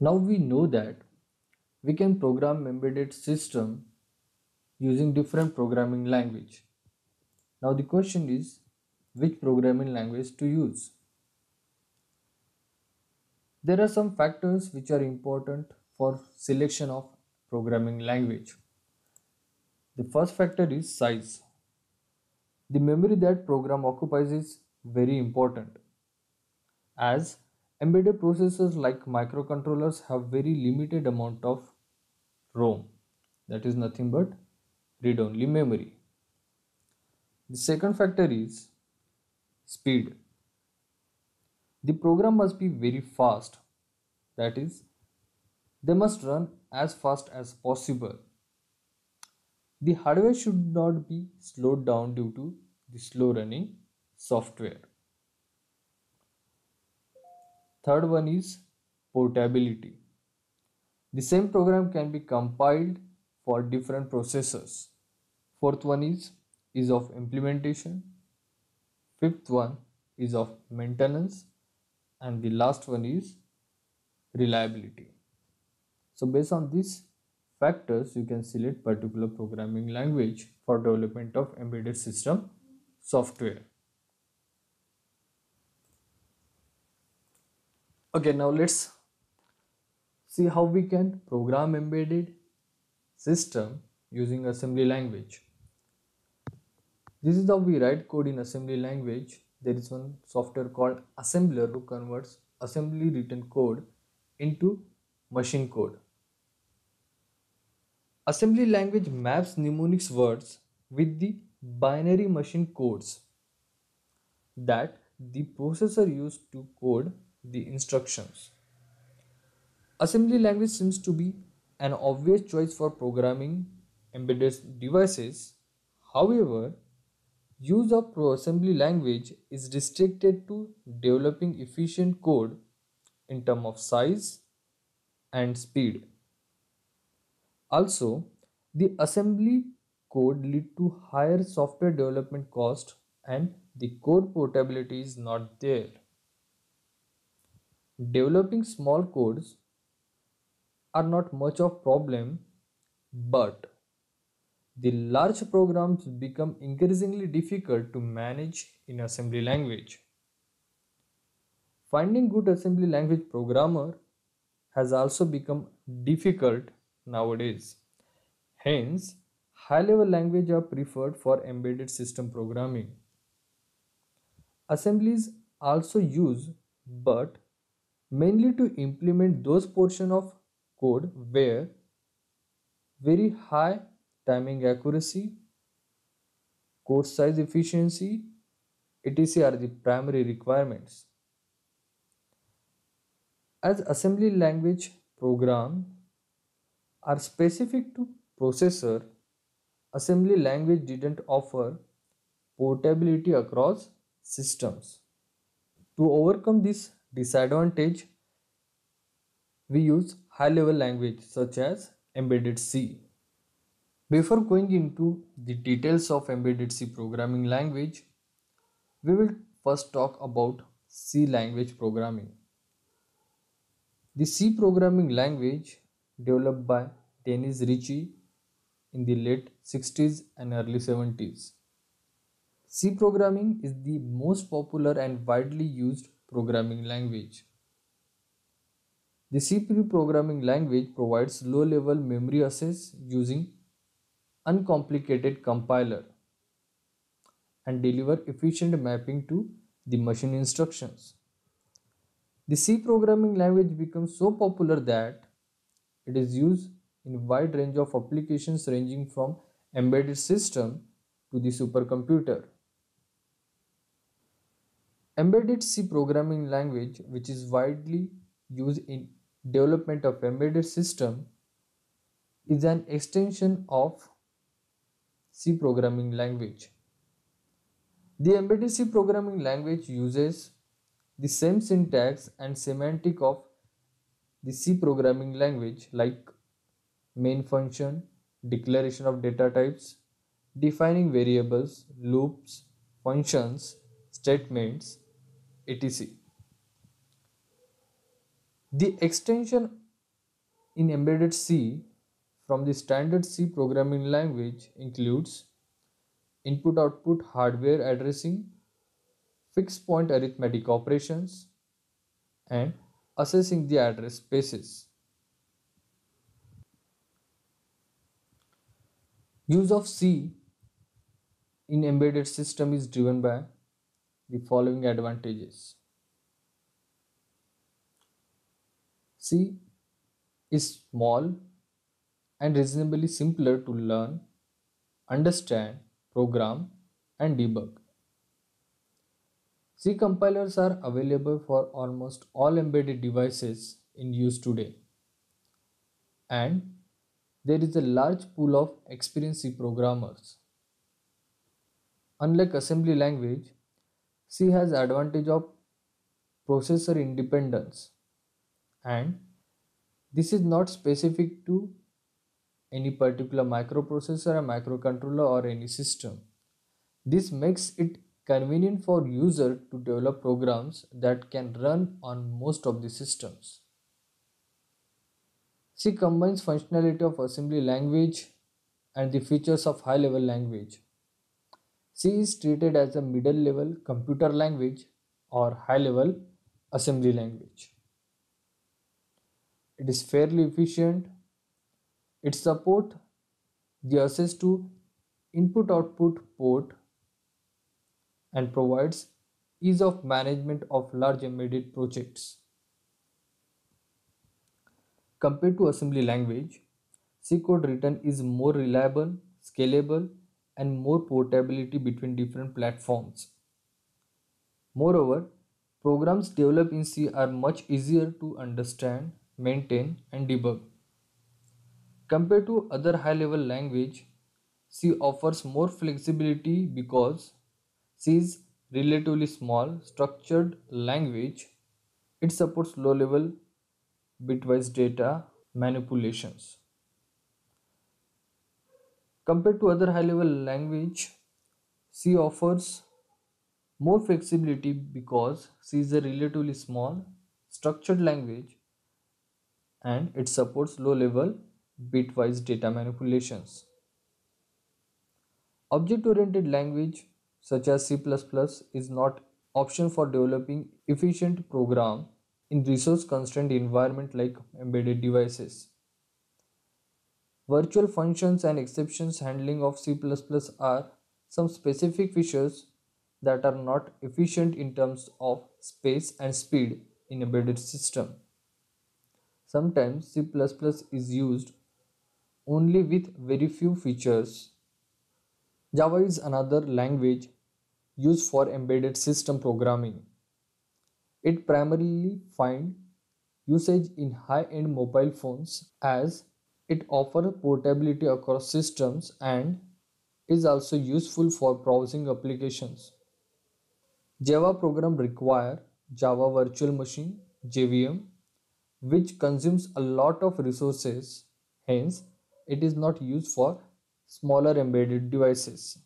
Now we know that we can program embedded system using different programming language. Now the question is, which programming language to use? There are some factors which are important for selection of programming language. The first factor is size. The memory that program occupies is very important, as embedded processors like microcontrollers have very limited amount of ROM, that is nothing but read-only memory. The second factor is speed. The program must be very fast, that is, they must run as fast as possible. The hardware should not be slowed down due to the slow running software. Third one is portability. The same program can be compiled for different processors. Fourth one is ease of implementation. Fifth one is of maintenance, and the last one is reliability. So based on these factors, you can select particular programming language for development of embedded system software. Okay, now let's see how we can program embedded system using assembly language. This is how we write code in assembly language. There is one software called assembler who converts assembly written code into machine code. Assembly language maps mnemonic words with the binary machine codes that the processor used to code the instructions. Assembly language seems to be an obvious choice for programming embedded devices. However, use of assembly language is restricted to developing efficient code in terms of size and speed. Also, the assembly code leads to higher software development cost, and the code portability is not there. Developing small codes are not much of a problem, but the large programs become increasingly difficult to manage in assembly language. Finding good assembly language programmer has also become difficult nowadays. Hence, high-level languages are preferred for embedded system programming. Assemblies also used, but mainly to implement those portions of code where very high timing accuracy, code size efficiency, etc. are the primary requirements. As assembly language programs are specific to processor, assembly language didn't offer portability across systems. To overcome this disadvantage, we use high-level language such as embedded C. Before going into the details of embedded C programming language, we will first talk about C language programming. The C programming language, developed by Dennis Ritchie in the late 60s and early 70s. C programming is the most popular and widely used programming language. The C programming language provides low-level memory access using uncomplicated compiler and deliver efficient mapping to the machine instructions. The C programming language becomes so popular that it is used in a wide range of applications ranging from embedded system to the supercomputer. Embedded C programming language, which is widely used in development of embedded system, is an extension of C programming language. The embedded C programming language uses the same syntax and semantic of the C programming language, like main function, declaration of data types, defining variables, loops, functions, statements, etc. The extension in embedded C from the standard C programming language includes input-output hardware addressing, fixed point arithmetic operations, and assessing the address spaces. Use of C in embedded system is driven by the following advantages. C is small and reasonably simpler to learn, understand, program, and debug. C compilers are available for almost all embedded devices in use today, and there is a large pool of experienced C programmers. Unlike assembly language, C has the advantage of processor independence, and this is not specific to any particular microprocessor or microcontroller or any system. This makes it convenient for user to develop programs that can run on most of the systems. C combines functionality of assembly language and the features of high-level language. C is treated as a middle-level computer language or high-level assembly language. It is fairly efficient. It supports the access to input-output port and provides ease of management of large embedded projects. Compared to assembly language, C code written is more reliable, scalable, and more portability between different platforms. Moreover, programs developed in C are much easier to understand, maintain, and debug. Compared to other high-level language, C offers more flexibility because C is relatively small, structured language. It supports low-level bitwise data manipulations. Compared to other high-level language, C offers more flexibility because C is a relatively small, structured language, and it supports low-level bitwise data manipulations. Object-oriented language such as C++ is not option for developing efficient program in resource-constrained environment like embedded devices. Virtual functions and exceptions handling of C++ are some specific features that are not efficient in terms of space and speed in embedded system. Sometimes C++ is used only with very few features. Java is another language used for embedded system programming. It primarily finds usage in high-end mobile phones as it offers portability across systems and is also useful for browsing applications. Java programs require Java Virtual Machine (JVM), which consumes a lot of resources, hence it is not used for smaller embedded devices.